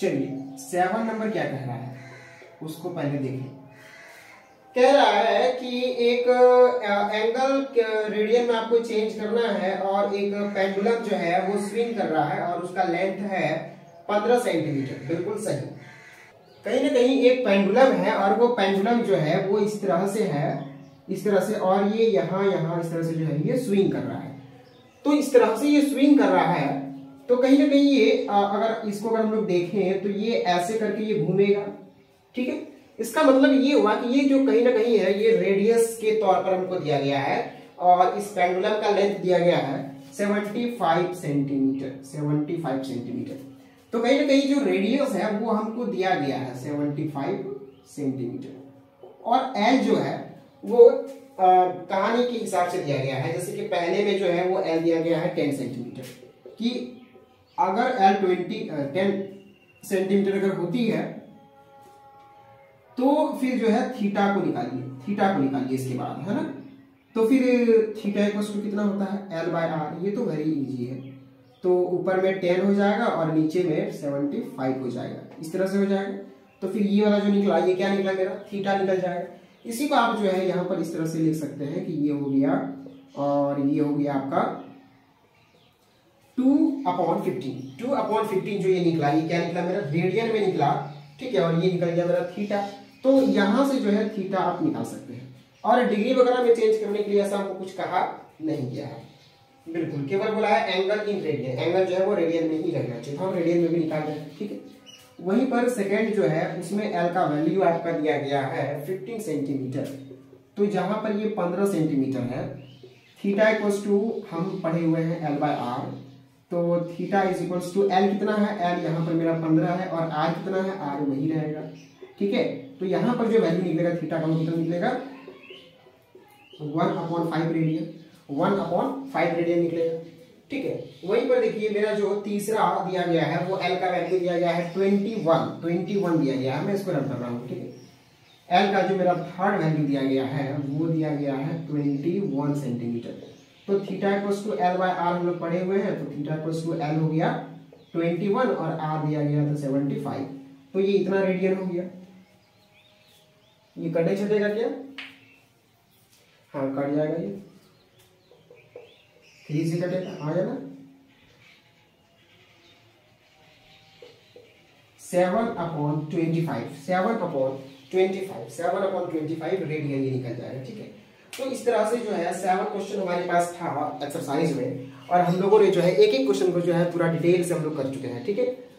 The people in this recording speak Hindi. चलिए 7 नंबर क्या कह रहा है उसको पहले देखिए। कह रहा है कि एक एंगल रेडियन में आपको चेंज करना है और एक पेंडुलम जो है वो स्विंग कर रहा है और उसका लेंथ है 15 सेंटीमीटर। बिल्कुल सही। कहीं ना कहीं एक पेंडुलम है और वो पेंडुलम जो है वो इस तरह से है, इस तरह से, और ये यहाँ यहाँ इस तरह से जो है ये स्विंग कर रहा है। तो इस तरह से ये स्विंग कर रहा है तो कहीं ना कहीं ये अगर इसको अगर हम लोग देखें तो ये ऐसे करके ये घूमेगा। ठीक है, इसका मतलब ये हुआ कि ये जो कहीं ना कहीं है ये रेडियस के तौर पर हमको दिया गया है और इस पेंडुलम का लेंथ दिया गया है 75 सेंटीमीटर। 75 सेंटीमीटर तो कहीं ना कहीं जो रेडियस है वो हमको दिया गया है 75 सेंटीमीटर और एल जो है वो कहानी के हिसाब से दिया गया है। जैसे कि पहले में जो है वो एल दिया गया है 10 सेंटीमीटर कि अगर एल 10 सेंटीमीटर अगर होती है तो फिर जो है थीटा को निकालिए, इसके बाद है ना। तो फिर थीटा इक्वल कितना होता है एल बाय आर। ये तो वेरी इजी है। तो ऊपर में 10 हो जाएगा और नीचे में 75 हो जाएगा, इस तरह से हो जाएगा। तो फिर ये वाला जो निकला ये क्या निकला मेरा थीटा निकल जाएगा। इसी को आप जो है यहाँ पर इस तरह से लिख सकते हैं कि ये हो गया और ये हो गया आपका 2/15। 2/15 जो ये निकला ये क्या निकला मेरा रेडियन में निकला। ठीक है, और ये निकल गया मेरा थीटा। तो यहाँ से जो है थीटा आप निकाल सकते हैं और डिग्री वगैरह में चेंज करने के लिए ऐसा हमको कुछ कहा नहीं गया है। बिल्कुल, केवल बोला है एंगल इन रेडियन। एंगल जो है वो रेडियन में ही रहना चाहिए, हम रेडियन में भी निकाल रहे हैं। ठीक है, वहीं पर सेकेंड जो है उसमें एल का वैल्यू आपका दिया गया है 15 सेंटीमीटर। तो जहाँ पर ये 15 सेंटीमीटर है, थीटा इक्वल्स टू हम पढ़े हुए हैं एल बाय आर। तो theta is equals to L कितना है, एल यहाँ पर मेरा 15 है और आर कितना है, आर वही रहेगा। ठीक है, तो यहाँ पर जो वैल्यू निकलेगा थीटा का वो कितना निकलेगा 1/5 रेडियन। 1/5 रेडियन निकलेगा। ठीक है, वहीं पर देखिए मेरा जो तीसरा दिया गया है वो एल का वैल्यू दिया गया है 21 दिया गया है। मैं इसको रन कर रहा हूँ। ठीक है, एल का जो मेरा थर्ड वैल्यू दिया गया है वो दिया गया है 21 सेंटीमीटर। तो theta equals to L by R हम लोग पढ़े हुए हैं। तो थीटा इक्वल्स टू एल हो गया 21 और आर दिया गया था 75। तो ये इतना रेडियन हो गया। ये कटे छटेगा क्या? हाँ, कट जाएगा। ये 3 से कटेगा, आ गया ना 7/25। 7/25 रेडियन ये निकल जाएगा। ठीक है, तो इस तरह से जो है 7 क्वेश्चन हमारे पास था एक्सरसाइज में और हम लोगों ने जो है एक-एक क्वेश्चन को जो है पूरा डिटेल से हम लोग कर चुके हैं। ठीक है।